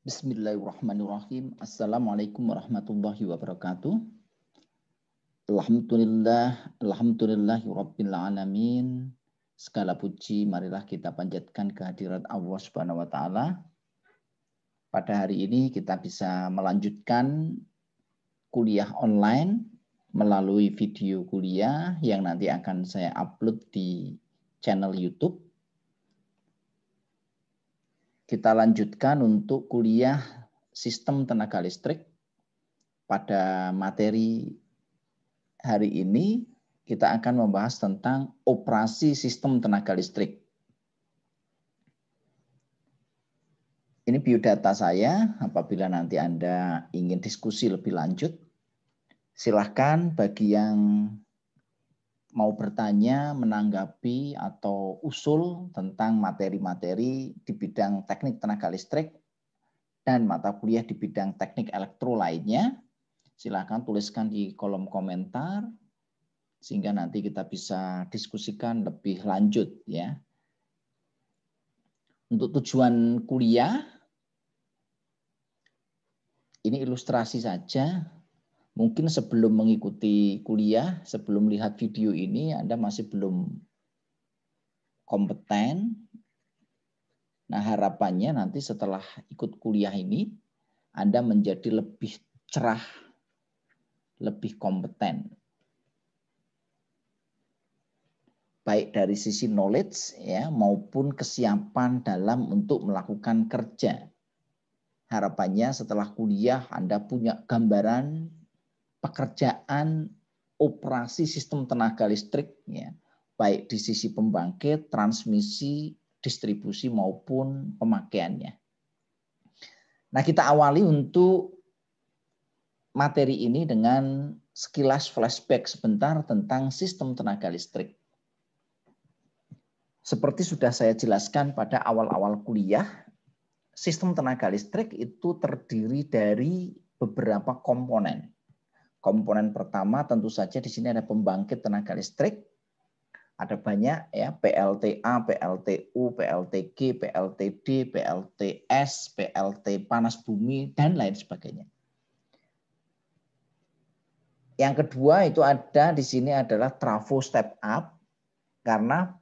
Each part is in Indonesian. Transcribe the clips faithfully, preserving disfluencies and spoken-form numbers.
Bismillahirrahmanirrahim. Assalamualaikum warahmatullahi wabarakatuh. Alhamdulillah, alhamdulillahirabbil alamin. Segala puji marilah kita panjatkan kehadirat Allah Subhanahu wa taala. Pada hari ini kita bisa melanjutkan kuliah online melalui video kuliah yang nanti akan saya upload di channel YouTube. Kita lanjutkan untuk kuliah sistem tenaga listrik. Pada materi hari ini kita akan membahas tentang operasi sistem tenaga listrik. Ini biodata saya, apabila nanti Anda ingin diskusi lebih lanjut, silahkan bagi yang mau bertanya, menanggapi, atau usul tentang materi-materi di bidang teknik tenaga listrik dan mata kuliah di bidang teknik elektro lainnya, silakan tuliskan di kolom komentar sehingga nanti kita bisa diskusikan lebih lanjut, ya. Untuk tujuan kuliah, ini ilustrasi saja. Mungkin sebelum mengikuti kuliah, sebelum lihat video ini, Anda masih belum kompeten. Nah, harapannya nanti setelah ikut kuliah ini, Anda menjadi lebih cerah, lebih kompeten. Baik dari sisi knowledge, ya, maupun kesiapan dalam untuk melakukan kerja. Harapannya setelah kuliah, Anda punya gambaran pekerjaan operasi sistem tenaga listrik, ya, baik di sisi pembangkit, transmisi, distribusi maupun pemakaiannya. Nah, kita awali untuk materi ini dengan sekilas flashback sebentar tentang sistem tenaga listrik. Seperti sudah saya jelaskan pada awal-awal kuliah, sistem tenaga listrik itu terdiri dari beberapa komponen. Komponen pertama tentu saja di sini ada pembangkit tenaga listrik. Ada banyak, ya, P L T A, P L T U, P L T G, P L T D, P L T S, P L T panas bumi, dan lain sebagainya. Yang kedua itu ada di sini adalah trafo step up, karena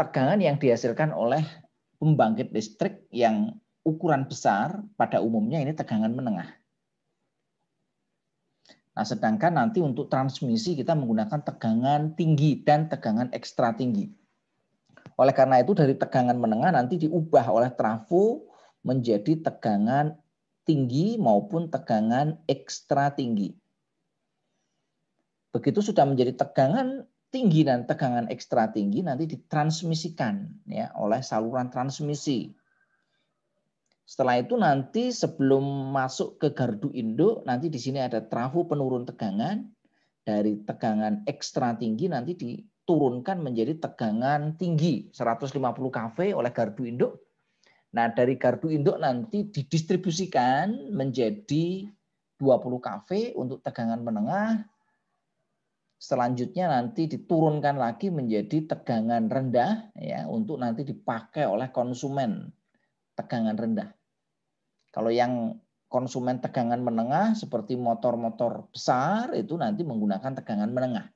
tegangan yang dihasilkan oleh pembangkit listrik yang ukuran besar pada umumnya ini tegangan menengah. Nah, sedangkan nanti untuk transmisi kita menggunakan tegangan tinggi dan tegangan ekstra tinggi. Oleh karena itu dari tegangan menengah nanti diubah oleh trafo menjadi tegangan tinggi maupun tegangan ekstra tinggi. Begitu sudah menjadi tegangan tinggi dan tegangan ekstra tinggi nanti ditransmisikan, ya, oleh saluran transmisi. Setelah itu nanti sebelum masuk ke gardu induk, nanti di sini ada trafo penurun tegangan. Dari tegangan ekstra tinggi nanti diturunkan menjadi tegangan tinggi seratus lima puluh kV oleh gardu induk. Nah, dari gardu induk nanti didistribusikan menjadi dua puluh kV untuk tegangan menengah. Selanjutnya nanti diturunkan lagi menjadi tegangan rendah, ya, untuk nanti dipakai oleh konsumen tegangan rendah. Kalau yang konsumen tegangan menengah seperti motor-motor besar itu nanti menggunakan tegangan menengah.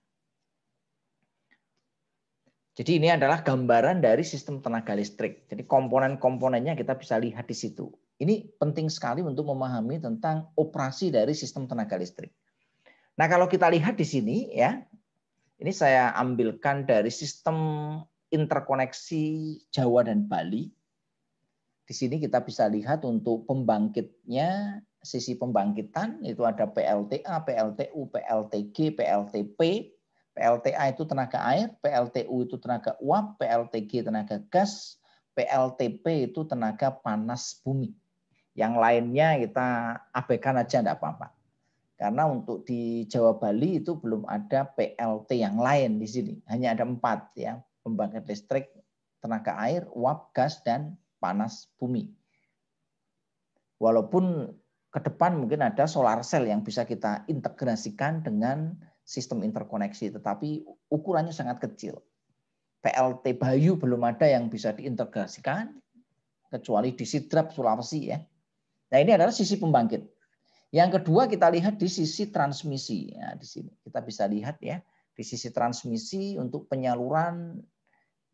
Jadi ini adalah gambaran dari sistem tenaga listrik. Jadi komponen-komponennya kita bisa lihat di situ. Ini penting sekali untuk memahami tentang operasi dari sistem tenaga listrik. Nah, kalau kita lihat di sini, ya, ini saya ambilkan dari sistem interkoneksi Jawa dan Bali. Di sini kita bisa lihat untuk pembangkitnya, sisi pembangkitan itu ada P L T A, P L T U, P L T G, P L T P, P L T A itu tenaga air, P L T U itu tenaga uap, P L T G tenaga gas, P L T P itu tenaga panas bumi. Yang lainnya kita abaikan aja, enggak apa-apa. Karena untuk di Jawa Bali itu belum ada P L T yang lain di sini. Hanya ada empat, ya, pembangkit listrik, tenaga air, uap, gas, dan panas bumi. Walaupun ke depan mungkin ada solar cell yang bisa kita integrasikan dengan sistem interkoneksi, tetapi ukurannya sangat kecil. P L T Bayu belum ada yang bisa diintegrasikan, kecuali di Sidrap, Sulawesi, ya. Nah, ini adalah sisi pembangkit. Yang kedua kita lihat di sisi transmisi. Nah, di sini kita bisa lihat ya di sisi transmisi untuk penyaluran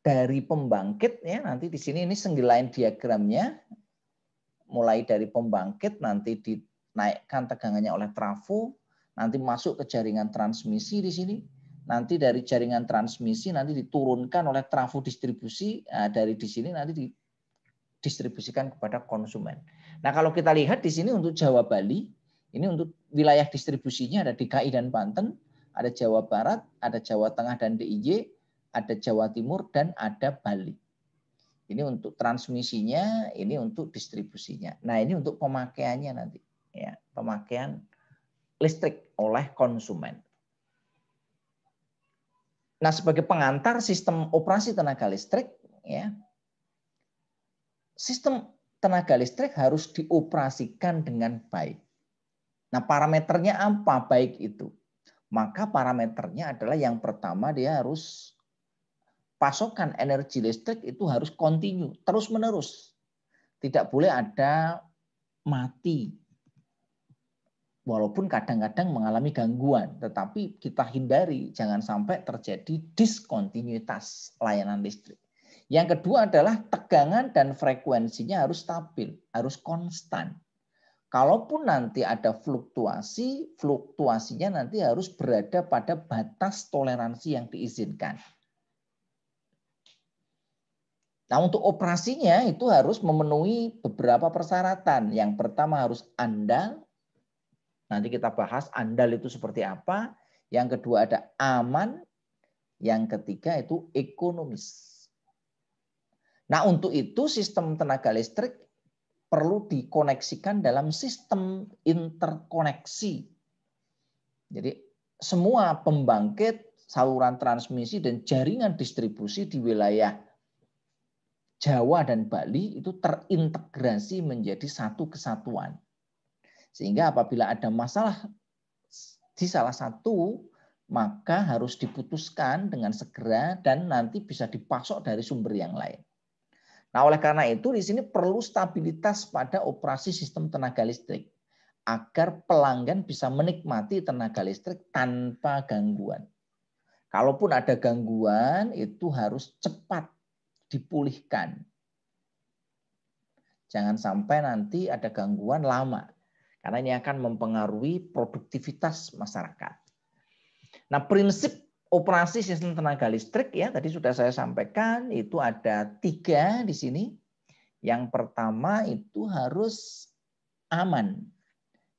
dari pembangkit ya, nanti di sini ini senggilain diagramnya. Mulai dari pembangkit nanti dinaikkan tegangannya oleh trafo, nanti masuk ke jaringan transmisi di sini. Nanti dari jaringan transmisi nanti diturunkan oleh trafo distribusi, nah, dari di sini nanti didistribusikan kepada konsumen. Nah, kalau kita lihat di sini untuk Jawa Bali, ini untuk wilayah distribusinya ada D K I dan Banten, ada Jawa Barat, ada Jawa Tengah dan D I Y, ada Jawa Timur dan ada Bali. Ini untuk transmisinya, ini untuk distribusinya. Nah, ini untuk pemakaiannya nanti, ya, pemakaian listrik oleh konsumen. Nah, sebagai pengantar sistem operasi tenaga listrik, ya, sistem tenaga listrik harus dioperasikan dengan baik. Nah, parameternya apa baik itu? Maka parameternya adalah yang pertama dia harus pasokan energi listrik itu harus kontinu, terus-menerus. Tidak boleh ada mati. Walaupun kadang-kadang mengalami gangguan, tetapi kita hindari jangan sampai terjadi diskontinuitas layanan listrik. Yang kedua adalah tegangan dan frekuensinya harus stabil, harus konstan. Kalaupun nanti ada fluktuasi, fluktuasinya nanti harus berada pada batas toleransi yang diizinkan. Nah, untuk operasinya itu harus memenuhi beberapa persyaratan. Yang pertama harus andal. Nanti kita bahas andal itu seperti apa. Yang kedua ada aman. Yang ketiga itu ekonomis. Nah, untuk itu sistem tenaga listrik perlu dikoneksikan dalam sistem interkoneksi. Jadi semua pembangkit, saluran transmisi, dan jaringan distribusi di wilayah Jawa dan Bali itu terintegrasi menjadi satu kesatuan. Sehingga apabila ada masalah di salah satu, maka harus diputuskan dengan segera dan nanti bisa dipasok dari sumber yang lain. Nah, oleh karena itu di sini perlu stabilitas pada operasi sistem tenaga listrik agar pelanggan bisa menikmati tenaga listrik tanpa gangguan. Kalaupun ada gangguan itu harus cepat dipulihkan. Jangan sampai nanti ada gangguan lama, karena ini akan mempengaruhi produktivitas masyarakat. Nah, prinsip operasi sistem tenaga listrik ya tadi sudah saya sampaikan, itu ada tiga di sini. Yang pertama itu harus aman.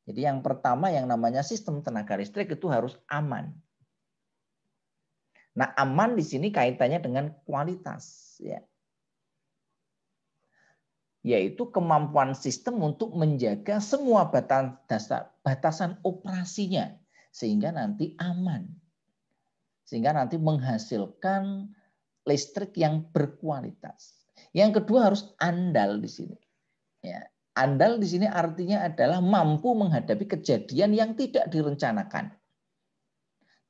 Jadi yang pertama yang namanya sistem tenaga listrik itu harus aman. Nah, aman di sini kaitannya dengan kualitas, ya. Yaitu kemampuan sistem untuk menjaga semua batas dasar, batasan operasinya sehingga nanti aman. Sehingga nanti menghasilkan listrik yang berkualitas. Yang kedua harus andal di sini. Ya, andal di sini artinya adalah mampu menghadapi kejadian yang tidak direncanakan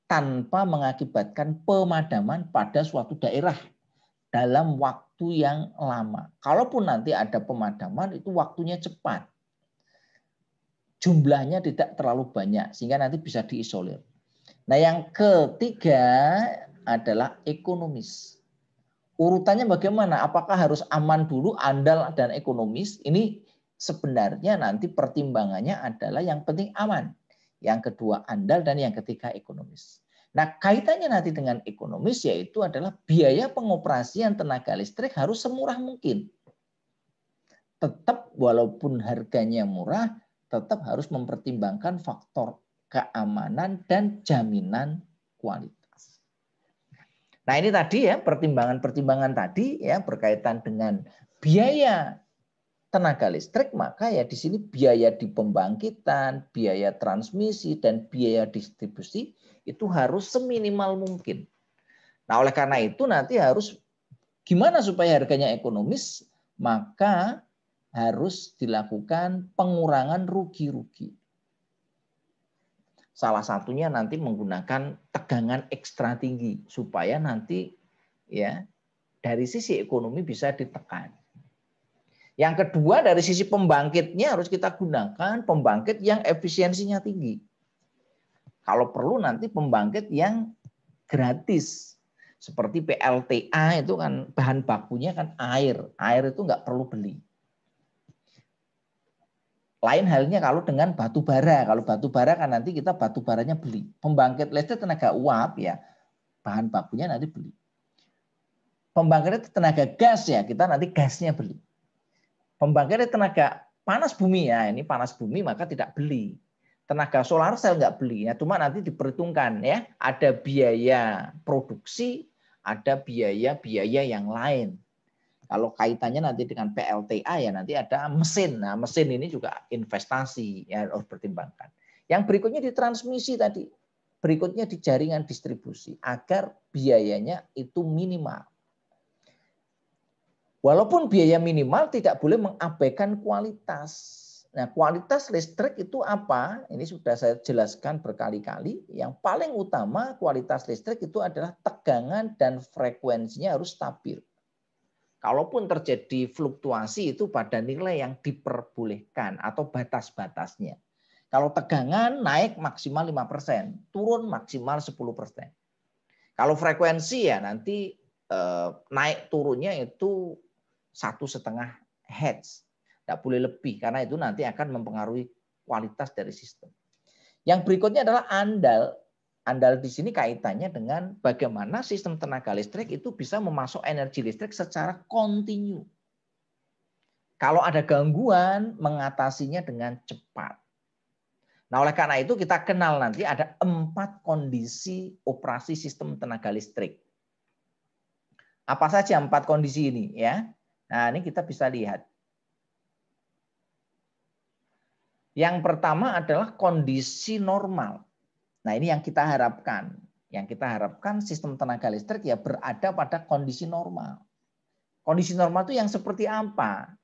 tanpa mengakibatkan pemadaman pada suatu daerah dalam waktu yang lama. Kalaupun nanti ada pemadaman, itu waktunya cepat. Jumlahnya tidak terlalu banyak, sehingga nanti bisa diisolir. Nah, yang ketiga adalah ekonomis. Urutannya bagaimana? Apakah harus aman dulu, andal, dan ekonomis? Ini sebenarnya nanti pertimbangannya adalah yang penting aman. Yang kedua andal, dan yang ketiga ekonomis. Nah, kaitannya nanti dengan ekonomis yaitu adalah biaya pengoperasian tenaga listrik harus semurah mungkin. Tetap walaupun harganya murah, tetap harus mempertimbangkan faktor keamanan dan jaminan kualitas. Nah, ini tadi ya pertimbangan-pertimbangan tadi ya berkaitan dengan biaya tenaga listrik, maka ya di sini biaya di pembangkitan, biaya transmisi, dan biaya distribusi itu harus seminimal mungkin. Nah, oleh karena itu nanti harus gimana supaya harganya ekonomis, maka harus dilakukan pengurangan rugi-rugi. Salah satunya nanti menggunakan tegangan ekstra tinggi supaya nanti ya dari sisi ekonomi bisa ditekan. Yang kedua, dari sisi pembangkitnya harus kita gunakan pembangkit yang efisiensinya tinggi. Kalau perlu nanti pembangkit yang gratis. Seperti P L T A itu kan bahan bakunya kan air. Air itu nggak perlu beli. Lain halnya kalau dengan batu bara. Kalau batu bara kan nanti kita batu baranya beli. Pembangkit listrik tenaga uap ya, bahan bakunya nanti beli. Pembangkit tenaga gas ya, kita nanti gasnya beli. Pembangkit tenaga panas bumi ya, ini panas bumi maka tidak beli. Tenaga solar sel nggak beli ya, cuma nanti diperhitungkan ya, ada biaya produksi, ada biaya-biaya yang lain. Kalau kaitannya nanti dengan P L T A ya nanti ada mesin. Nah, mesin ini juga investasi ya harus pertimbangkan. Yang berikutnya di transmisi tadi. Berikutnya di jaringan distribusi agar biayanya itu minimal. Walaupun biaya minimal tidak boleh mengabaikan kualitas. Nah, kualitas listrik itu apa? Ini sudah saya jelaskan berkali-kali. Yang paling utama kualitas listrik itu adalah tegangan dan frekuensinya harus stabil. Kalaupun terjadi fluktuasi itu pada nilai yang diperbolehkan atau batas-batasnya. Kalau tegangan naik maksimal lima persen, turun maksimal sepuluh persen. Kalau frekuensi ya nanti eh, naik turunnya itu satu setengah hertz, tidak boleh lebih karena itu nanti akan mempengaruhi kualitas dari sistem. Yang berikutnya adalah andal. Andal di sini kaitannya dengan bagaimana sistem tenaga listrik itu bisa memasok energi listrik secara kontinu. Kalau ada gangguan, mengatasinya dengan cepat. Nah, oleh karena itu kita kenal nanti ada empat kondisi operasi sistem tenaga listrik. Apa saja empat kondisi ini ya? Nah, ini kita bisa lihat. Yang pertama adalah kondisi normal. Nah, ini yang kita harapkan. Yang kita harapkan sistem tenaga listrik ya berada pada kondisi normal. Kondisi normal itu yang seperti apa?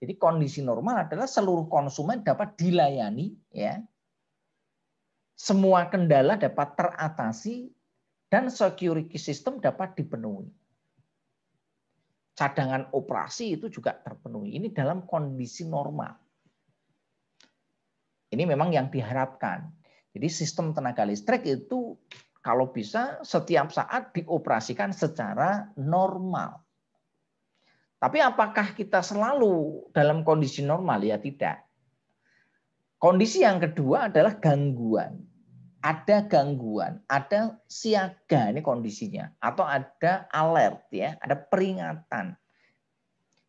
Jadi kondisi normal adalah seluruh konsumen dapat dilayani ya. Semua kendala dapat teratasi dan security system dapat dipenuhi. Cadangan operasi itu juga terpenuhi. Ini dalam kondisi normal. Ini memang yang diharapkan. Jadi sistem tenaga listrik itu kalau bisa setiap saat dioperasikan secara normal. Tapi apakah kita selalu dalam kondisi normal? Ya tidak. Kondisi yang kedua adalah gangguan. Ada gangguan, ada siaga ini kondisinya. Atau ada alert, ya, ada peringatan.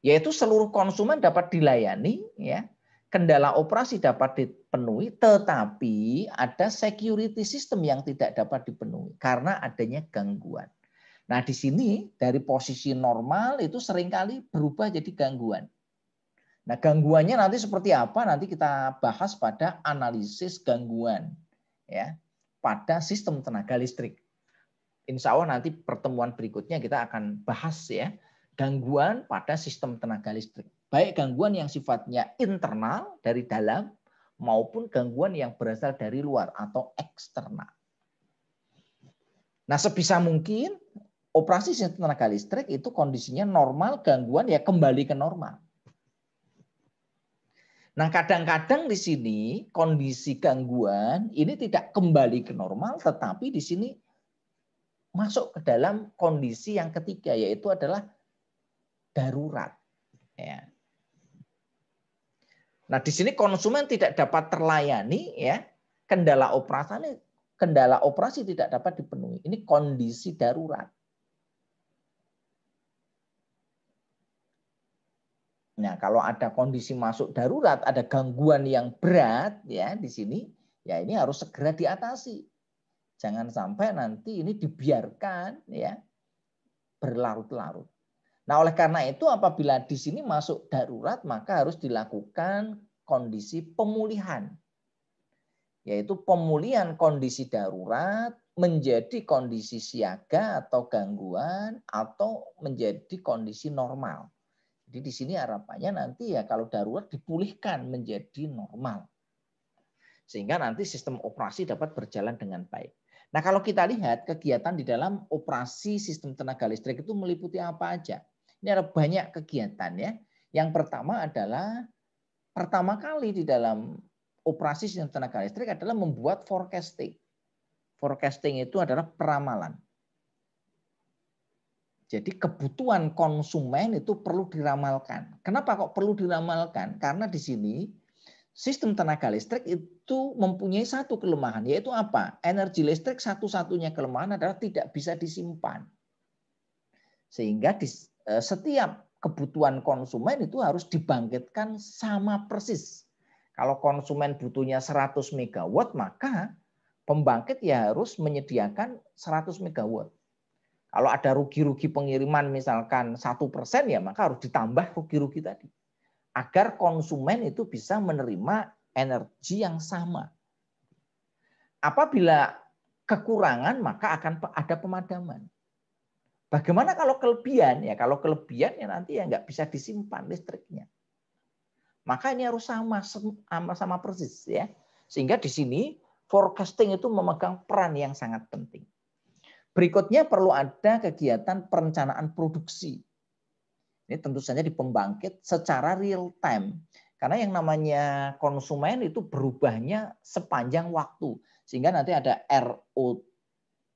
Yaitu seluruh konsumen dapat dilayani, ya. Kendala operasi dapat dipenuhi, tetapi ada security system yang tidak dapat dipenuhi karena adanya gangguan. Nah, di sini dari posisi normal itu seringkali berubah jadi gangguan. Nah, gangguannya nanti seperti apa? Nanti kita bahas pada analisis gangguan ya, pada sistem tenaga listrik. Insya Allah nanti pertemuan berikutnya kita akan bahas ya, gangguan pada sistem tenaga listrik. Baik gangguan yang sifatnya internal dari dalam maupun gangguan yang berasal dari luar atau eksternal. Nah, sebisa mungkin operasi sistem tenaga listrik itu kondisinya normal, gangguan ya kembali ke normal. Nah, kadang-kadang di sini kondisi gangguan ini tidak kembali ke normal, tetapi di sini masuk ke dalam kondisi yang ketiga yaitu adalah darurat. Ya. Nah, di sini konsumen tidak dapat terlayani ya, kendala operasi kendala operasi tidak dapat dipenuhi. Ini kondisi darurat. Nah, kalau ada kondisi masuk darurat, ada gangguan yang berat ya di sini, ya ini harus segera diatasi. Jangan sampai nanti ini dibiarkan ya berlarut-larut. Nah, oleh karena itu apabila di sini masuk darurat maka harus dilakukan kondisi pemulihan. Yaitu pemulihan kondisi darurat menjadi kondisi siaga atau gangguan atau menjadi kondisi normal. Jadi di sini harapannya nanti ya kalau darurat dipulihkan menjadi normal. Sehingga nanti sistem operasi dapat berjalan dengan baik. Nah, kalau kita lihat kegiatan di dalam operasi sistem tenaga listrik itu meliputi apa aja? Ini ada banyak kegiatan ya. Yang pertama adalah pertama kali di dalam operasi sistem tenaga listrik adalah membuat forecasting. Forecasting itu adalah peramalan. Jadi kebutuhan konsumen itu perlu diramalkan. Kenapa kok perlu diramalkan? Karena di sini sistem tenaga listrik itu mempunyai satu kelemahan, yaitu apa? Energi listrik satu-satunya kelemahan adalah tidak bisa disimpan. Sehingga di, setiap kebutuhan konsumen itu harus dibangkitkan sama persis. Kalau konsumen butuhnya seratus megawatt, maka pembangkit ya harus menyediakan seratus megawatt. Kalau ada rugi-rugi pengiriman misalkan satu persen, ya maka harus ditambah rugi-rugi tadi. Agar konsumen itu bisa menerima energi yang sama. Apabila kekurangan maka akan ada pemadaman. Bagaimana kalau kelebihan? Ya kalau kelebihan ya nanti ya nggak bisa disimpan listriknya. Maka ini harus sama sama persis ya. Sehingga di sini forecasting itu memegang peran yang sangat penting. Berikutnya perlu ada kegiatan perencanaan produksi. Ini tentu saja di pembangkit secara real time. Karena yang namanya konsumen itu berubahnya sepanjang waktu. Sehingga nanti ada R O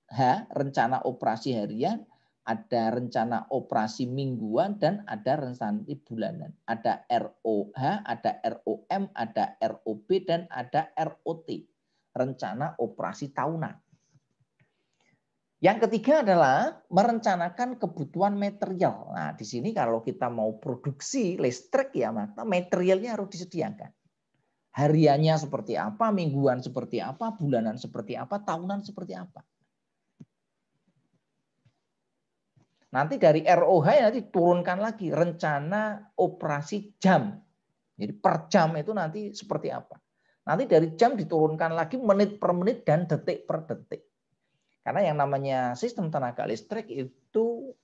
H, rencana operasi harian, ada rencana operasi mingguan, dan ada rencana bulanan. Ada R O H, ada R O M, ada R O B, dan ada R O T, rencana operasi tahunan. Yang ketiga adalah merencanakan kebutuhan material. Nah, di sini kalau kita mau produksi listrik ya maka materialnya harus disediakan. Hariannya seperti apa, mingguan seperti apa, bulanan seperti apa, tahunan seperti apa. Nanti dari R O H nanti turunkan lagi rencana operasi jam. Jadi per jam itu nanti seperti apa. Nanti dari jam diturunkan lagi menit per menit dan detik per detik. Karena yang namanya sistem tenaga listrik itu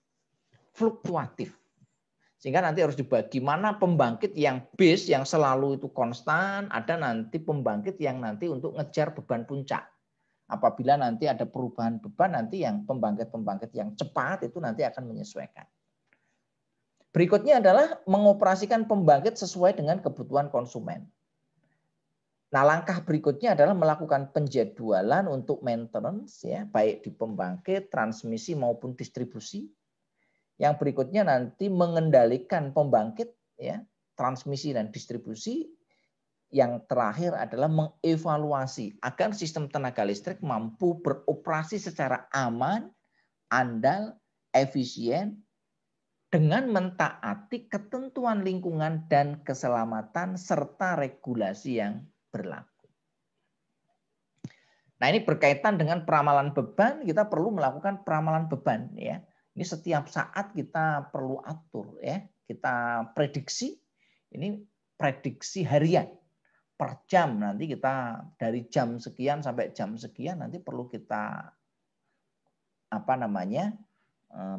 fluktuatif. Sehingga nanti harus dibagi mana pembangkit yang base, yang selalu itu konstan, ada nanti pembangkit yang nanti untuk ngejar beban puncak. Apabila nanti ada perubahan beban, nanti yang pembangkit-pembangkit yang cepat itu nanti akan menyesuaikan. Berikutnya adalah mengoperasikan pembangkit sesuai dengan kebutuhan konsumen. Nah, langkah berikutnya adalah melakukan penjadwalan untuk maintenance ya, baik di pembangkit, transmisi maupun distribusi. Yang berikutnya nanti mengendalikan pembangkit ya, transmisi dan distribusi. Yang terakhir adalah mengevaluasi agar sistem tenaga listrik mampu beroperasi secara aman, andal, efisien dengan mentaati ketentuan lingkungan dan keselamatan serta regulasi yang berlaku. Nah, ini berkaitan dengan peramalan beban, kita perlu melakukan peramalan beban ya. Ini setiap saat kita perlu atur ya. Kita prediksi, ini prediksi harian. Per jam nanti kita dari jam sekian sampai jam sekian nanti perlu kita apa namanya?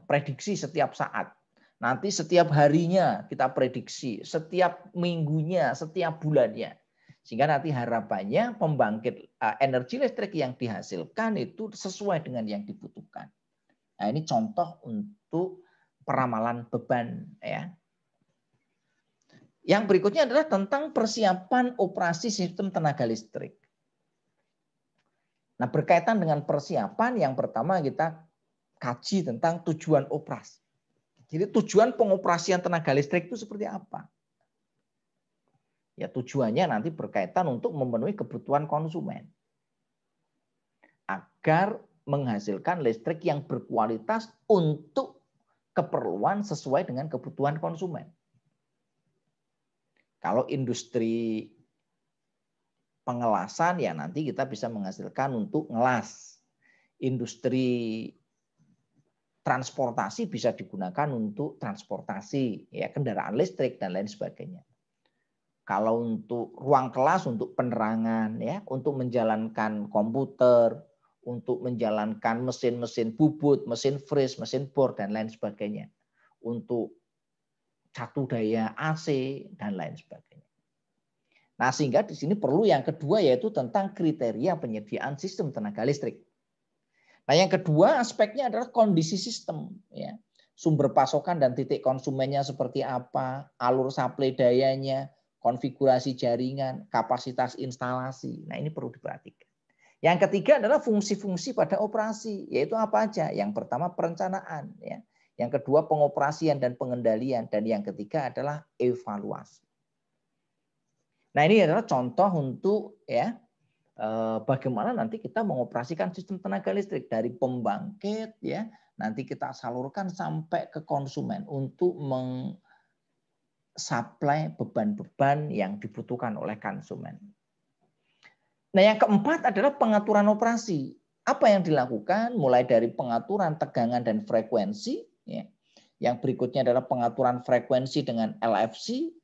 prediksi setiap saat. Nanti setiap harinya kita prediksi, setiap minggunya, setiap bulannya. Sehingga nanti harapannya pembangkit energi listrik yang dihasilkan itu sesuai dengan yang dibutuhkan. Nah, ini contoh untuk peramalan beban ya. Yang berikutnya adalah tentang persiapan operasi sistem tenaga listrik. Nah, berkaitan dengan persiapan, yang pertama kita kaji tentang tujuan operasi. Jadi tujuan pengoperasian tenaga listrik itu seperti apa? Ya, tujuannya nanti berkaitan untuk memenuhi kebutuhan konsumen agar menghasilkan listrik yang berkualitas untuk keperluan sesuai dengan kebutuhan konsumen. Kalau industri pengelasan ya nanti kita bisa menghasilkan untuk ngelas. Industri transportasi bisa digunakan untuk transportasi ya kendaraan listrik dan lain sebagainya. Kalau untuk ruang kelas, untuk penerangan, ya, untuk menjalankan komputer, untuk menjalankan mesin-mesin bubut, mesin fris, mesin bor, dan lain sebagainya. Untuk catu daya A C, dan lain sebagainya. Nah, sehingga di sini perlu yang kedua, yaitu tentang kriteria penyediaan sistem tenaga listrik. Nah, yang kedua aspeknya adalah kondisi sistem. Ya. sumber pasokan dan titik konsumennya seperti apa, alur suplai dayanya, konfigurasi jaringan, kapasitas instalasi. Nah, ini perlu diperhatikan. Yang ketiga adalah fungsi-fungsi pada operasi, yaitu apa aja? Yang pertama perencanaan, ya. Yang kedua pengoperasian dan pengendalian, dan yang ketiga adalah evaluasi. Nah, ini adalah contoh untuk ya bagaimana nanti kita mengoperasikan sistem tenaga listrik dari pembangkit ya, nanti kita salurkan sampai ke konsumen untuk mengsuplai beban-beban yang dibutuhkan oleh konsumen. Nah, yang keempat adalah pengaturan operasi. Apa yang dilakukan mulai dari pengaturan tegangan dan frekuensi ya. Yang berikutnya adalah pengaturan frekuensi dengan L F C.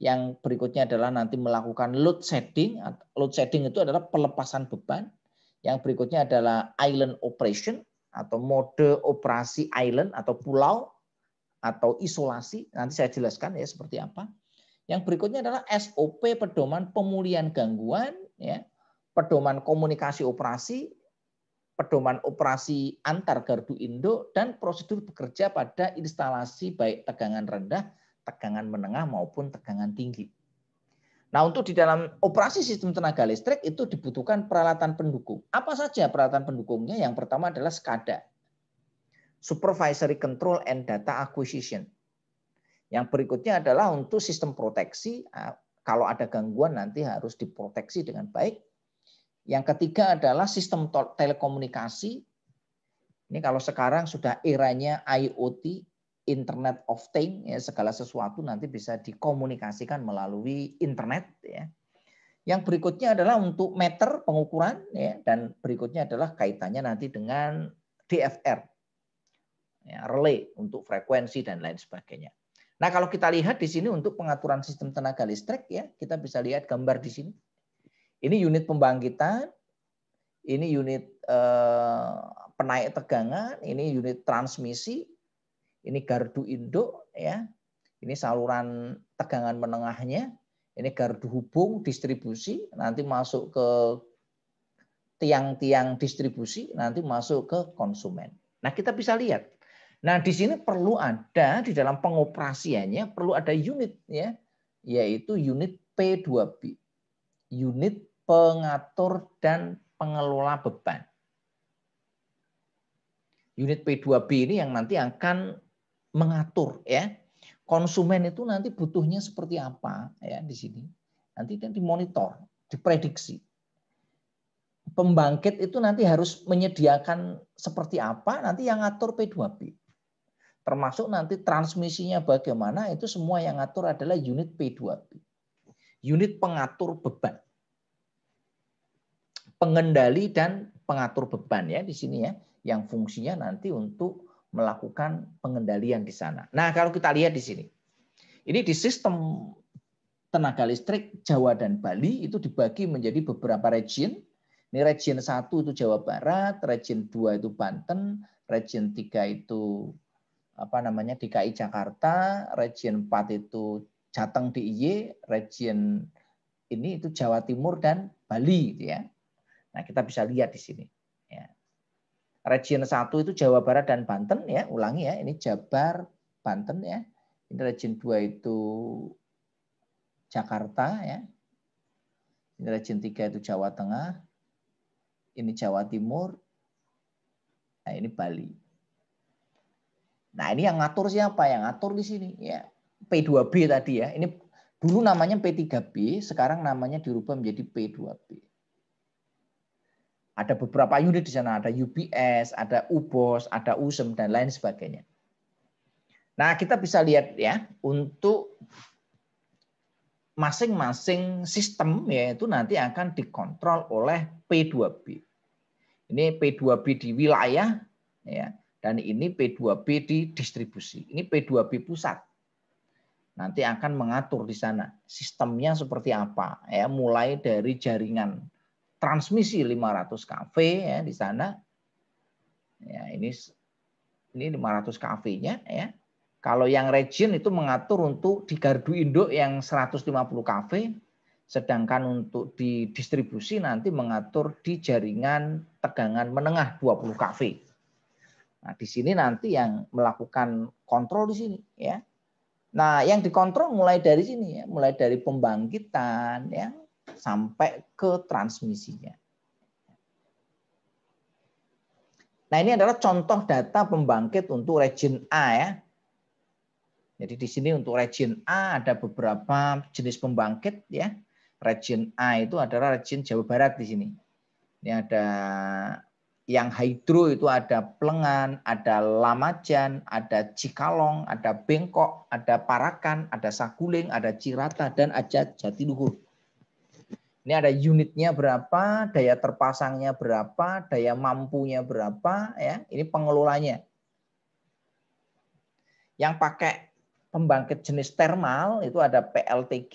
Yang berikutnya adalah nanti melakukan load shedding. Load shedding itu adalah pelepasan beban. Yang berikutnya adalah island operation atau mode operasi island atau pulau atau isolasi. Nanti saya jelaskan ya seperti apa. Yang berikutnya adalah S O P pedoman pemulihan gangguan, ya, pedoman komunikasi operasi, pedoman operasi antar gardu induk dan prosedur bekerja pada instalasi baik tegangan rendah, tegangan menengah maupun tegangan tinggi. Nah, untuk di dalam operasi sistem tenaga listrik itu dibutuhkan peralatan pendukung. Apa saja peralatan pendukungnya? Yang pertama adalah SCADA, Supervisory Control and Data Acquisition. Yang berikutnya adalah untuk sistem proteksi, kalau ada gangguan nanti harus diproteksi dengan baik. Yang ketiga adalah sistem telekomunikasi. Ini kalau sekarang sudah eranya I O T, Internet of Things, ya, segala sesuatu nanti bisa dikomunikasikan melalui internet. Ya. Yang berikutnya adalah untuk meter pengukuran, ya, dan berikutnya adalah kaitannya nanti dengan D F R, ya, relay untuk frekuensi dan lain sebagainya. Nah, kalau kita lihat di sini untuk pengaturan sistem tenaga listrik, ya, kita bisa lihat gambar di sini. Ini unit pembangkitan, ini unit eh, penaik tegangan, ini unit transmisi. Ini gardu induk, ya. Ini saluran tegangan menengahnya. Ini gardu hubung distribusi, nanti masuk ke tiang-tiang distribusi, nanti masuk ke konsumen. Nah, kita bisa lihat. Nah, di sini perlu ada di dalam pengoperasiannya perlu ada unit, ya, yaitu unit P dua B, unit pengatur dan pengelola beban. Unit P dua B ini yang nanti akan mengatur ya konsumen itu nanti butuhnya seperti apa ya di sini nanti kan dimonitor, diprediksi. Pembangkit itu nanti harus menyediakan seperti apa nanti yang ngatur P dua B. Termasuk nanti transmisinya bagaimana itu semua yang ngatur adalah unit P dua B. Unit pengatur beban. Pengendali dan pengatur beban ya di sini ya. Yang fungsinya nanti untuk melakukan pengendalian di sana. Nah, kalau kita lihat di sini. Ini di sistem tenaga listrik Jawa dan Bali itu dibagi menjadi beberapa region. Ini region satu itu Jawa Barat, region dua itu Banten, region tiga itu apa namanya D K I Jakarta, region empat itu Jateng D I Y, region ini itu Jawa Timur dan Bali gitu ya. Nah, kita bisa lihat di sini. Region satu itu Jawa Barat dan Banten ya, ulangi ya, ini Jabar, Banten ya. Ini region dua itu Jakarta ya. Ini region tiga itu Jawa Tengah. Ini Jawa Timur. Nah, ini Bali. Nah, ini yang ngatur siapa? Yang ngatur di sini ya. P dua B tadi ya. Ini dulu namanya P tiga B, sekarang namanya dirubah menjadi P dua B. Ada beberapa unit di sana, ada U B S, ada U B O S, ada U S E M, dan lain sebagainya. Nah, kita bisa lihat ya, untuk masing-masing sistem yaitu nanti akan dikontrol oleh P dua B. Ini P dua B di wilayah, ya, dan ini P dua B di distribusi. Ini P dua B pusat. Nanti akan mengatur di sana sistemnya seperti apa, ya, mulai dari jaringan transmisi lima ratus K V ya di sana. Ya, ini ini lima ratus K V-nya ya. Kalau yang region itu mengatur untuk di gardu induk yang seratus lima puluh K V, sedangkan untuk di distribusi nanti mengatur di jaringan tegangan menengah dua puluh K V. Nah, di sini nanti yang melakukan kontrol di sini ya. Nah, yang dikontrol mulai dari sini ya, mulai dari pembangkitan ya sampai ke transmisinya. Nah, ini adalah contoh data pembangkit untuk region A ya. Jadi di sini untuk region A ada beberapa jenis pembangkit ya. Region A itu adalah region Jawa Barat di sini. Ini ada yang hidro itu ada Plengan, ada Lamajan, ada Cikalong, ada Bengkok, ada Parakan, ada Saguling, ada Cirata, dan ada Jatiluhur. Ini ada unitnya berapa, daya terpasangnya berapa, daya mampunya berapa, ya. Ini pengelolanya. Yang pakai pembangkit jenis termal itu ada P L T G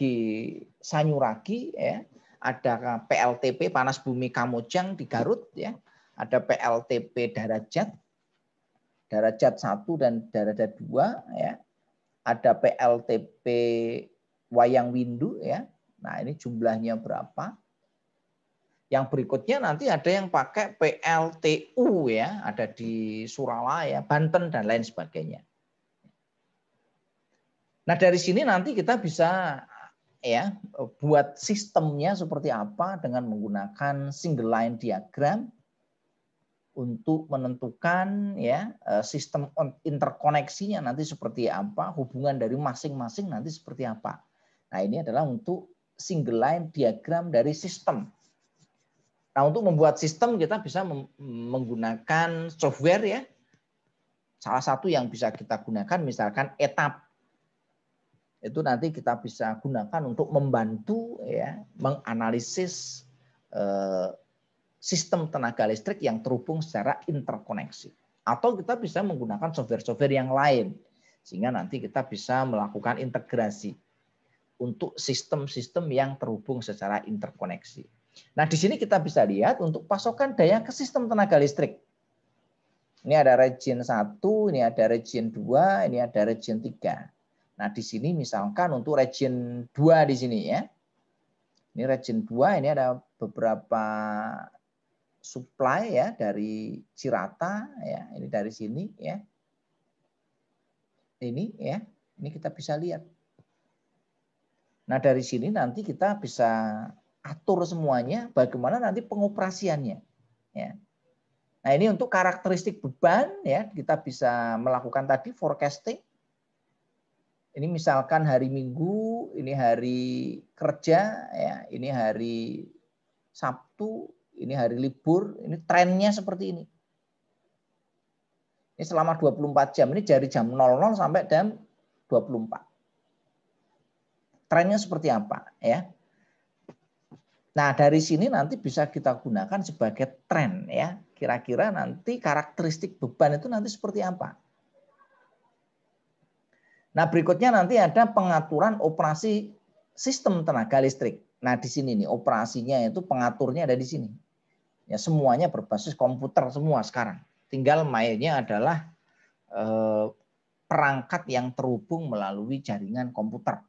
Sanyuragi, ya. Ada P L T P Panas Bumi Kamojang di Garut, ya. Ada P L T P Darajat, Darajat satu dan Darajat dua, ya. Ada P L T P Wayang Windu, ya. Nah, ini jumlahnya berapa? Yang berikutnya nanti ada yang pakai P L T U ya, ada di Suralaya, Banten dan lain sebagainya. Nah, dari sini nanti kita bisa ya buat sistemnya seperti apa dengan menggunakan single line diagram untuk menentukan ya sistem interkoneksinya nanti seperti apa, hubungan dari masing-masing nanti seperti apa. Nah, ini adalah untuk single line diagram dari sistem. Nah, untuk membuat sistem kita bisa menggunakan software ya. Salah satu yang bisa kita gunakan misalkan E T A P. Itu nanti kita bisa gunakan untuk membantu ya menganalisis eh, sistem tenaga listrik yang terhubung secara interkoneksi. Atau kita bisa menggunakan software-software yang lain sehingga nanti kita bisa melakukan integrasi untuk sistem-sistem yang terhubung secara interkoneksi. Nah, di sini kita bisa lihat untuk pasokan daya ke sistem tenaga listrik. Ini ada region satu, ini ada region dua, ini ada region tiga. Nah, di sini misalkan untuk region dua di sini ya. Ini region dua, ini ada beberapa supply ya dari Cirata ya, ini dari sini ya. Ini ya, ini kita bisa lihat. Nah, dari sini nanti kita bisa atur semuanya bagaimana nanti pengoperasiannya. Ya. Nah, ini untuk karakteristik beban ya kita bisa melakukan tadi forecasting. Ini misalkan hari Minggu, ini hari kerja, ya, ini hari Sabtu, ini hari libur, ini trennya seperti ini. Ini selama dua puluh empat jam, ini dari jam nol nol sampai jam dua puluh empat. Trennya seperti apa ya? Nah, dari sini nanti bisa kita gunakan sebagai tren ya. Kira-kira nanti karakteristik beban itu nanti seperti apa? Nah, berikutnya nanti ada pengaturan operasi sistem tenaga listrik. Nah, di sini nih operasinya itu pengaturnya ada di sini. Ya, semuanya berbasis komputer semua sekarang. Tinggal mainnya adalah eh, perangkat yang terhubung melalui jaringan komputer.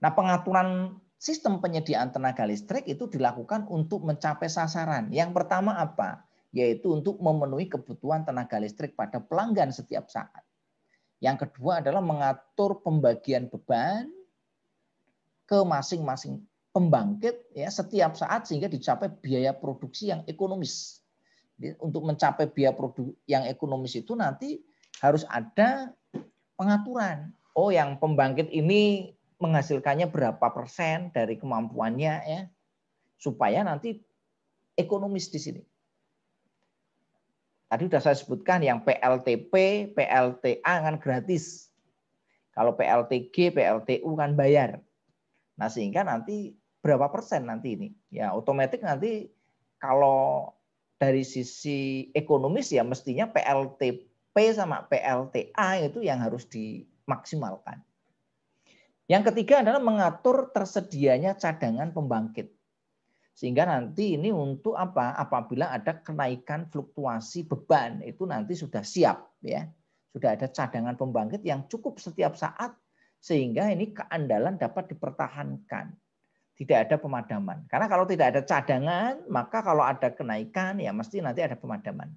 Nah, pengaturan sistem penyediaan tenaga listrik itu dilakukan untuk mencapai sasaran. Yang pertama apa? Yaitu untuk memenuhi kebutuhan tenaga listrik pada pelanggan setiap saat. Yang kedua adalah mengatur pembagian beban ke masing-masing pembangkit ya setiap saat sehingga dicapai biaya produksi yang ekonomis. Jadi, untuk mencapai biaya produksi yang ekonomis itu nanti harus ada pengaturan. Oh, yang pembangkit ini menghasilkannya berapa persen dari kemampuannya ya supaya nanti ekonomis di sini. Tadi sudah saya sebutkan yang P L T P, P L T A kan gratis. Kalau P L T G, P L T U kan bayar. Nah, sehingga nanti berapa persen nanti ini? Ya, otomatis nanti kalau dari sisi ekonomis ya mestinya P L T P sama P L T A itu yang harus dimaksimalkan. Yang ketiga adalah mengatur tersedianya cadangan pembangkit. Sehingga nanti ini untuk apa? Apabila ada kenaikan fluktuasi beban itu nanti sudah siap ya. Sudah ada cadangan pembangkit yang cukup setiap saat sehingga ini keandalan dapat dipertahankan. Tidak ada pemadaman. Karena kalau tidak ada cadangan, maka kalau ada kenaikan ya mesti nanti ada pemadaman.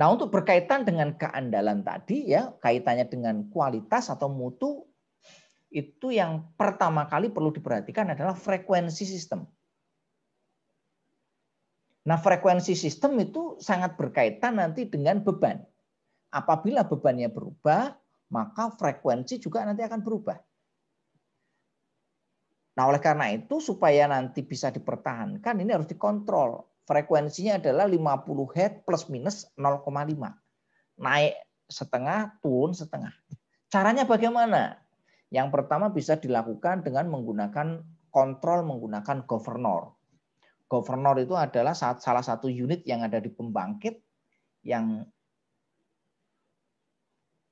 Nah, untuk berkaitan dengan keandalan tadi ya, kaitannya dengan kualitas atau mutu, itu yang pertama kali perlu diperhatikan adalah frekuensi sistem. Nah, frekuensi sistem itu sangat berkaitan nanti dengan beban. Apabila bebannya berubah, maka frekuensi juga nanti akan berubah. Nah, oleh karena itu supaya nanti bisa dipertahankan ini harus dikontrol. Frekuensinya adalah lima puluh hertz plus minus nol koma lima. Naik setengah, turun setengah. Caranya bagaimana? Yang pertama bisa dilakukan dengan menggunakan kontrol menggunakan governor. Governor itu adalah salah satu unit yang ada di pembangkit yang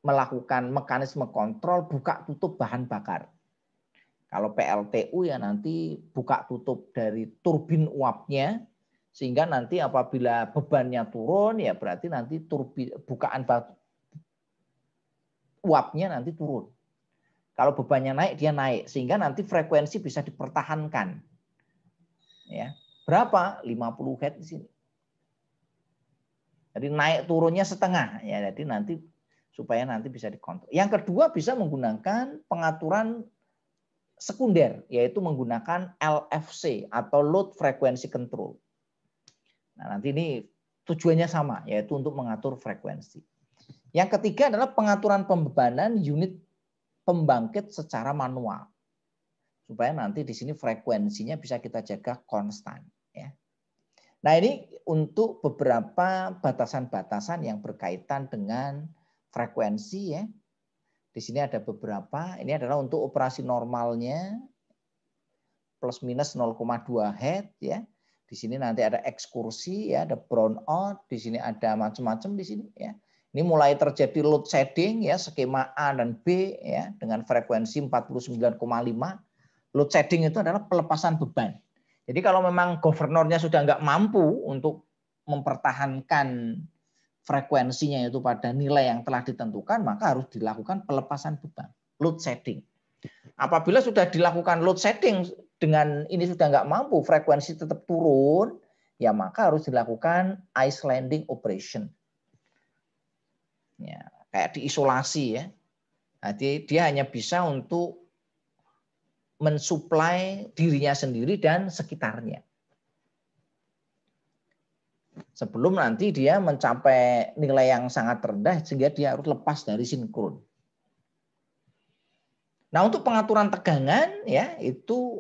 melakukan mekanisme kontrol buka tutup bahan bakar. Kalau P L T U ya nanti buka tutup dari turbin uapnya. Sehingga nanti apabila bebannya turun, ya berarti nanti turbi, bukaan batu, uapnya nanti turun. Kalau bebannya naik, dia naik. Sehingga nanti frekuensi bisa dipertahankan. Ya, berapa? lima puluh hertz di sini. Jadi naik turunnya setengah. Ya, jadi nanti supaya nanti bisa dikontrol. Yang kedua bisa menggunakan pengaturan sekunder, yaitu menggunakan L F C atau Load Frequency Control. Nah, nanti ini tujuannya sama, yaitu untuk mengatur frekuensi. Yang ketiga adalah pengaturan pembebanan unit pembangkit secara manual. Supaya nanti di sini frekuensinya bisa kita jaga konstan. Ya. Nah, ini untuk beberapa batasan-batasan yang berkaitan dengan frekuensi. Ya. Di sini ada beberapa. Ini adalah untuk operasi normalnya plus minus nol koma dua hertz. Ya. Di sini nanti ada ekskursi, ya, ada brownout, di sini ada macam-macam di sini, ya. Ini mulai terjadi load shedding, ya, skema A dan B, ya, dengan frekuensi empat puluh sembilan koma lima. Load shedding itu adalah pelepasan beban. Jadi kalau memang governornya sudah nggak mampu untuk mempertahankan frekuensinya itu pada nilai yang telah ditentukan, maka harus dilakukan pelepasan beban, load shedding. Apabila sudah dilakukan load shedding, dengan ini sudah nggak mampu, frekuensi tetap turun, ya maka harus dilakukan ice landing operation. Ya, kayak diisolasi ya. Jadi dia hanya bisa untuk mensuplai dirinya sendiri dan sekitarnya. Sebelum nanti dia mencapai nilai yang sangat rendah, sehingga dia harus lepas dari sinkron. Nah, untuk pengaturan tegangan, ya itu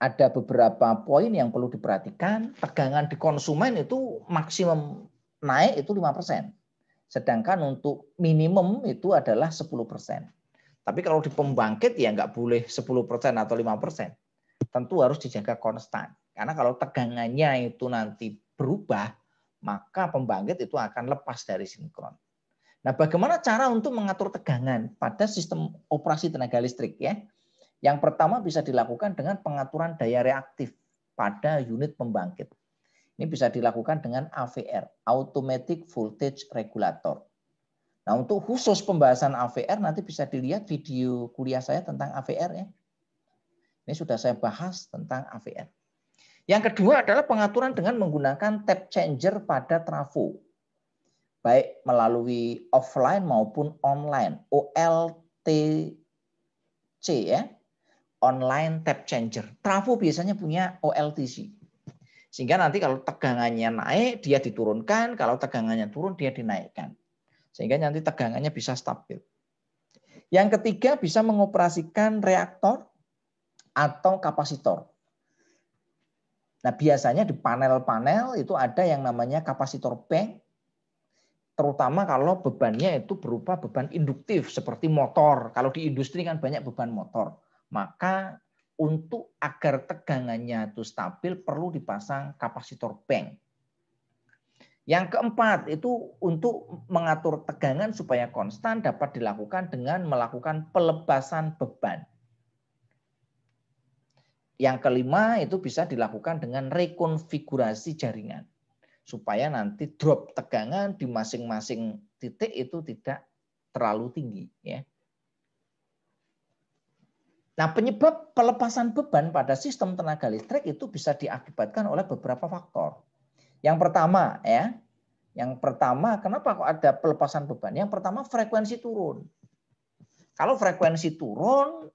ada beberapa poin yang perlu diperhatikan. Tegangan di konsumen itu maksimum naik itu lima persen. Sedangkan untuk minimum itu adalah sepuluh persen. Tapi kalau di pembangkit ya nggak boleh sepuluh persen atau lima persen. Tentu harus dijaga konstan. Karena kalau tegangannya itu nanti berubah, maka pembangkit itu akan lepas dari sinkron. Nah, bagaimana cara untuk mengatur tegangan pada sistem operasi tenaga listrik ya? Yang pertama bisa dilakukan dengan pengaturan daya reaktif pada unit pembangkit. Ini bisa dilakukan dengan A V R, Automatic Voltage Regulator. Nah, untuk khusus pembahasan A V R nanti bisa dilihat video kuliah saya tentang A V R ya. Ini sudah saya bahas tentang A V R. Yang kedua adalah pengaturan dengan menggunakan tap changer pada trafo. Baik melalui offline maupun online, O L T C ya. Online tap changer. Trafo biasanya punya O L T C. Sehingga nanti kalau tegangannya naik, dia diturunkan. Kalau tegangannya turun, dia dinaikkan. Sehingga nanti tegangannya bisa stabil. Yang ketiga, bisa mengoperasikan reaktor atau kapasitor. Nah, biasanya di panel-panel itu ada yang namanya kapasitor bank. Terutama kalau bebannya itu berupa beban induktif, seperti motor. Kalau di industri kan banyak beban motor. Maka untuk agar tegangannya itu stabil perlu dipasang kapasitor bank. Yang keempat itu untuk mengatur tegangan supaya konstan dapat dilakukan dengan melakukan pelepasan beban. Yang kelima itu bisa dilakukan dengan rekonfigurasi jaringan. Supaya nanti drop tegangan di masing-masing titik itu tidak terlalu tinggi ya. Nah, penyebab pelepasan beban pada sistem tenaga listrik itu bisa diakibatkan oleh beberapa faktor. Yang pertama ya, Yang pertama, kenapa kok ada pelepasan beban? Yang pertama, frekuensi turun. Kalau frekuensi turun,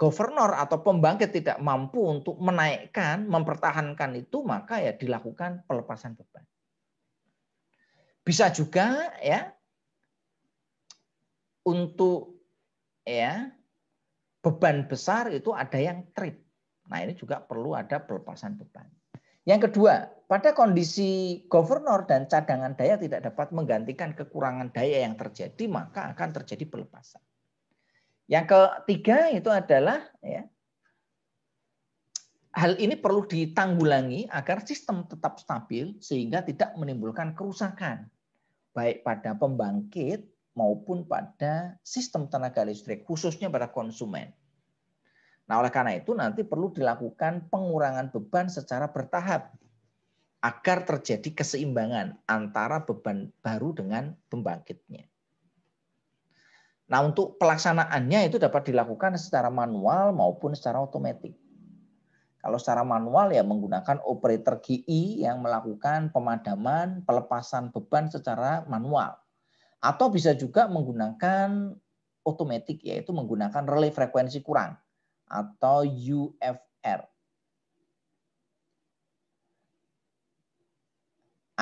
governor atau pembangkit tidak mampu untuk menaikkan, mempertahankan itu, maka ya dilakukan pelepasan beban. Bisa juga ya untuk ya beban besar itu ada yang trip. Nah, ini juga perlu ada pelepasan beban. Yang kedua, pada kondisi governor dan cadangan daya tidak dapat menggantikan kekurangan daya yang terjadi, maka akan terjadi pelepasan. Yang ketiga itu adalah ya, hal ini perlu ditanggulangi agar sistem tetap stabil sehingga tidak menimbulkan kerusakan baik pada pembangkit maupun pada sistem tenaga listrik, khususnya pada konsumen. Nah, oleh karena itu nanti perlu dilakukan pengurangan beban secara bertahap agar terjadi keseimbangan antara beban baru dengan pembangkitnya. Nah, untuk pelaksanaannya itu dapat dilakukan secara manual maupun secara otomatis. Kalau secara manual ya menggunakan operator G I yang melakukan pemadaman, pelepasan beban secara manual. Atau bisa juga menggunakan otomatis, yaitu menggunakan relay frekuensi kurang atau U F R,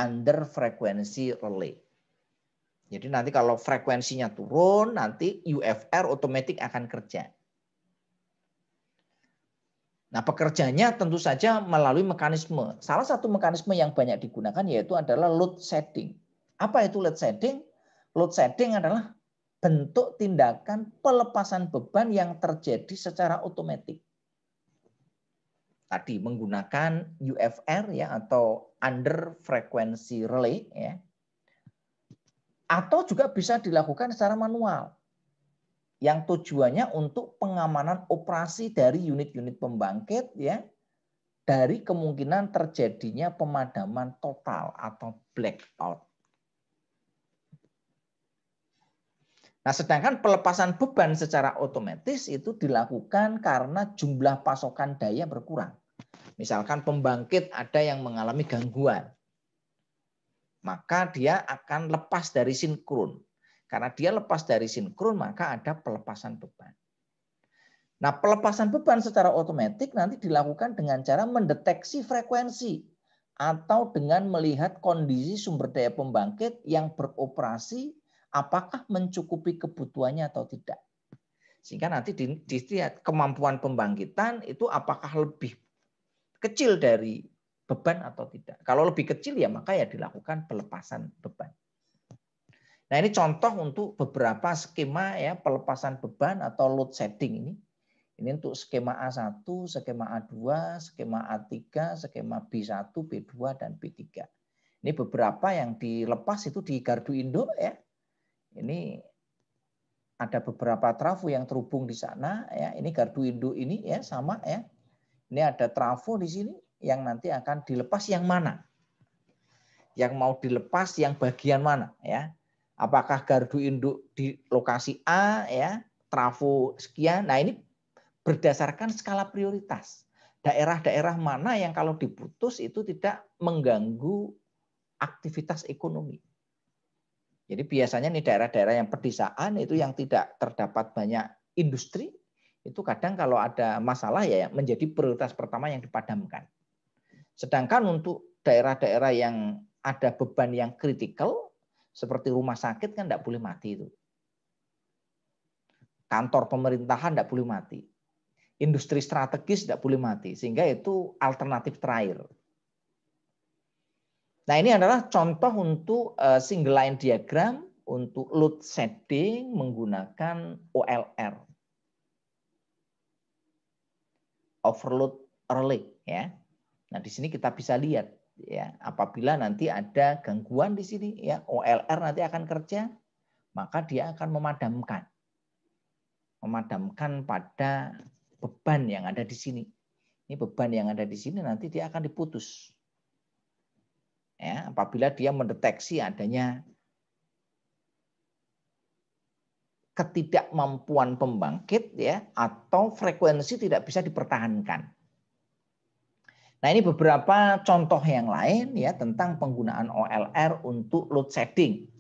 under frequency relay. Jadi nanti kalau frekuensinya turun, nanti U F R otomatis akan kerja. Nah, pekerjaannya tentu saja melalui mekanisme. Salah satu mekanisme yang banyak digunakan yaitu adalah load shedding. Apa itu load shedding? Load shedding adalah bentuk tindakan pelepasan beban yang terjadi secara otomatis. Tadi menggunakan U F R ya, atau under frequency relay ya. Atau juga bisa dilakukan secara manual, yang tujuannya untuk pengamanan operasi dari unit-unit pembangkit ya, dari kemungkinan terjadinya pemadaman total atau blackout. Nah, sedangkan pelepasan beban secara otomatis itu dilakukan karena jumlah pasokan daya berkurang. Misalkan pembangkit ada yang mengalami gangguan, maka dia akan lepas dari sinkron. Karena dia lepas dari sinkron, maka ada pelepasan beban. Nah, pelepasan beban secara otomatis nanti dilakukan dengan cara mendeteksi frekuensi atau dengan melihat kondisi sumber daya pembangkit yang beroperasi, apakah mencukupi kebutuhannya atau tidak. Sehingga nanti dilihat kemampuan pembangkitan itu apakah lebih kecil dari beban atau tidak. Kalau lebih kecil ya maka ya dilakukan pelepasan beban. Nah, ini contoh untuk beberapa skema ya pelepasan beban atau load shedding ini. Ini untuk skema A satu, skema A dua, skema A tiga, skema B satu, B dua dan B tiga. Ini beberapa yang dilepas itu di Gardu Indo ya. Ini ada beberapa trafo yang terhubung di sana ya. Ini Gardu Indo ini ya sama ya. Ini ada trafo di sini yang nanti akan dilepas yang mana? Yang mau dilepas yang bagian mana ya? Apakah gardu induk di lokasi A ya, trafo sekian. Nah, ini berdasarkan skala prioritas. Daerah-daerah mana yang kalau diputus itu tidak mengganggu aktivitas ekonomi. Jadi biasanya nih daerah-daerah yang pedesaan itu yang tidak terdapat banyak industri itu kadang kalau ada masalah ya menjadi prioritas pertama yang dipadamkan. Sedangkan untuk daerah-daerah yang ada beban yang kritikal, seperti rumah sakit kan tidak boleh mati itu. Kantor pemerintahan tidak boleh mati. Industri strategis tidak boleh mati. Sehingga itu alternatif terakhir. Nah, ini adalah contoh untuk single line diagram, untuk load shedding menggunakan O L R. Overload relay ya. Nah, di sini kita bisa lihat ya, apabila nanti ada gangguan di sini ya, O L R nanti akan kerja, maka dia akan memadamkan. Memadamkan pada beban yang ada di sini. Ini beban yang ada di sini nanti dia akan diputus. Ya, apabila dia mendeteksi adanya ketidakmampuan pembangkit ya, atau frekuensi tidak bisa dipertahankan. Nah, ini beberapa contoh yang lain ya tentang penggunaan O L R untuk load shedding.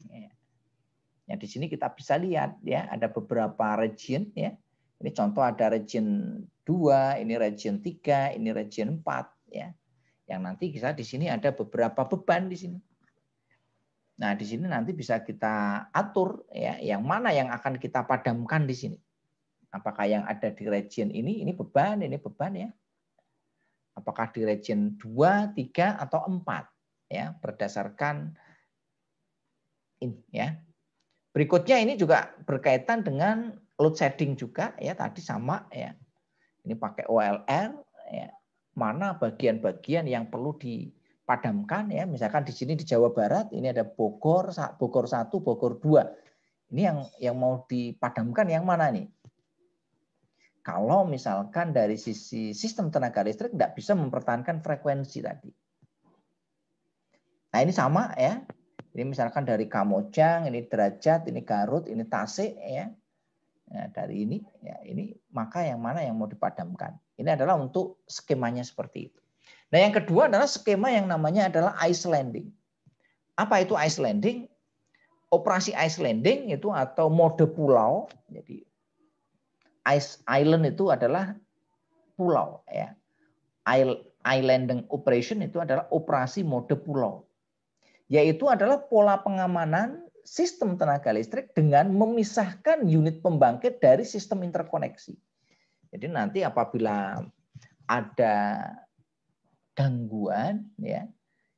Ya, di sini kita bisa lihat ya ada beberapa region ya. Ini contoh ada region dua, ini region tiga, ini region empat ya. Yang nanti kita di sini ada beberapa beban di sini. Nah, di sini nanti bisa kita atur ya yang mana yang akan kita padamkan di sini. Apakah yang ada di region ini ini beban, ini beban ya. Apakah di region dua, tiga, atau empat ya, berdasarkan ini ya. Berikutnya ini juga berkaitan dengan load shedding juga ya, tadi sama ya. Ini pakai O L R ya. Mana bagian-bagian yang perlu dipadamkan ya. Misalkan di sini di Jawa Barat ini ada Bogor, Bogor satu, Bogor dua. Ini yang yang mau dipadamkan yang mana nih? Kalau misalkan dari sisi sistem tenaga listrik tidak bisa mempertahankan frekuensi tadi. Nah, ini sama ya. Ini misalkan dari Kamojang, ini Derajat, ini Garut, ini Tasik ya. Nah, dari ini ya, ini maka yang mana yang mau dipadamkan. Ini adalah untuk skemanya seperti itu. Nah, yang kedua adalah skema yang namanya adalah ice landing. Apa itu ice landing? Operasi ice landing itu atau mode pulau. Jadi Ice Island itu adalah pulau ya. Islanding operation itu adalah operasi mode pulau. Yaitu adalah pola pengamanan sistem tenaga listrik dengan memisahkan unit pembangkit dari sistem interkoneksi. Jadi nanti apabila ada gangguan ya.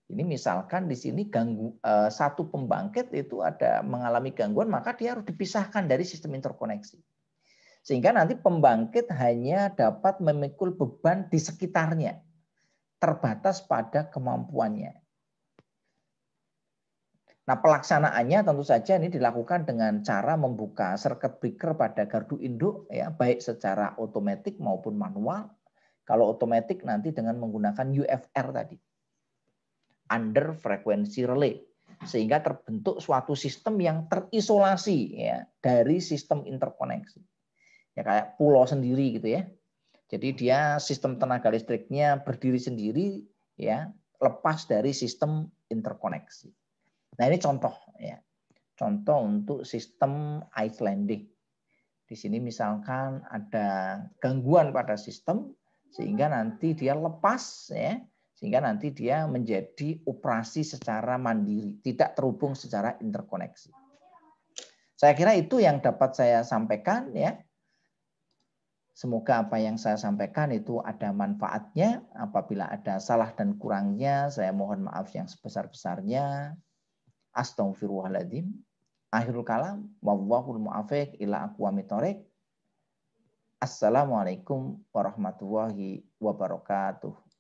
Ini misalkan di sini ganggu eh, satu pembangkit itu ada mengalami gangguan, maka dia harus dipisahkan dari sistem interkoneksi. Sehingga nanti pembangkit hanya dapat memikul beban di sekitarnya, terbatas pada kemampuannya. Nah, pelaksanaannya tentu saja ini dilakukan dengan cara membuka circuit breaker pada gardu induk, ya, baik secara otomatis maupun manual. Kalau otomatis nanti dengan menggunakan U F R tadi, under frequency relay, sehingga terbentuk suatu sistem yang terisolasi ya, dari sistem interkoneksi. Ya, kayak pulau sendiri gitu ya. Jadi dia sistem tenaga listriknya berdiri sendiri ya, lepas dari sistem interkoneksi. Nah, ini contoh ya. Contoh untuk sistem ice landing. Di sini misalkan ada gangguan pada sistem sehingga nanti dia lepas ya, sehingga nanti dia menjadi operasi secara mandiri, tidak terhubung secara interkoneksi. Saya kira itu yang dapat saya sampaikan ya. Semoga apa yang saya sampaikan itu ada manfaatnya. Apabila ada salah dan kurangnya, saya mohon maaf yang sebesar-besarnya. Astaghfirullahaladzim. Akhirul kalam. Wallahul mu'afiq ila aqwamit thoriq. Assalamualaikum warahmatullahi wabarakatuh.